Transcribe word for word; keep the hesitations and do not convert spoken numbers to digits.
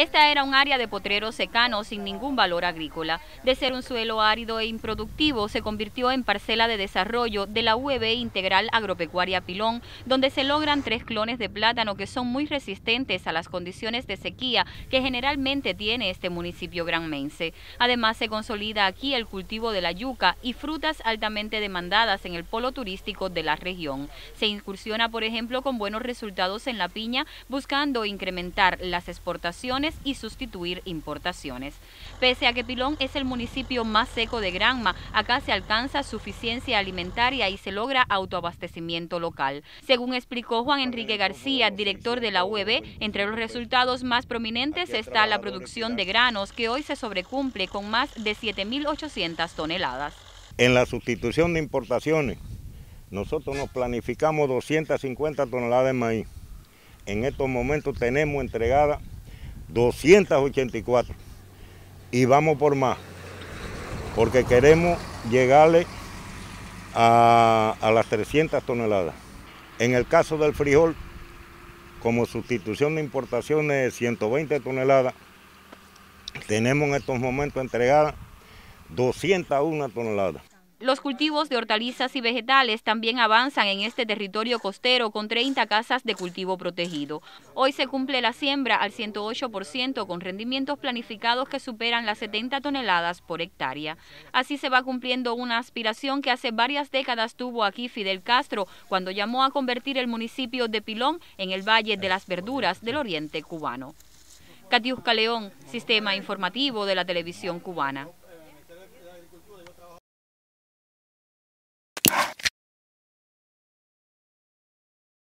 Esta era un área de potreros secanos sin ningún valor agrícola. De ser un suelo árido e improductivo, se convirtió en parcela de desarrollo de la U E B Integral Agropecuaria Pilón, donde se logran tres clones de plátano que son muy resistentes a las condiciones de sequía que generalmente tiene este municipio granmense. Además, se consolida aquí el cultivo de la yuca y frutas altamente demandadas en el polo turístico de la región. Se incursiona, por ejemplo, con buenos resultados en la piña, buscando incrementar las exportaciones y sustituir importaciones. Pese a que Pilón es el municipio más seco de Granma, acá se alcanza suficiencia alimentaria y se logra autoabastecimiento local. Según explicó Juan Enrique García, director de la U E B, entre los resultados más prominentes está la producción de granos, que hoy se sobrecumple con más de siete mil ochocientas toneladas. En la sustitución de importaciones, nosotros nos planificamos doscientas cincuenta toneladas de maíz. En estos momentos tenemos entregadas doscientas ochenta y cuatro y vamos por más, porque queremos llegarle a, a las trescientas toneladas. En el caso del frijol, como sustitución de importaciones de ciento veinte toneladas, tenemos en estos momentos entregadas doscientas una toneladas. Los cultivos de hortalizas y vegetales también avanzan en este territorio costero con treinta casas de cultivo protegido. Hoy se cumple la siembra al ciento ocho por ciento con rendimientos planificados que superan las setenta toneladas por hectárea. Así se va cumpliendo una aspiración que hace varias décadas tuvo aquí Fidel Castro cuando llamó a convertir el municipio de Pilón en el Valle de las Verduras del Oriente Cubano. Katiuska León, Sistema Informativo de la Televisión Cubana.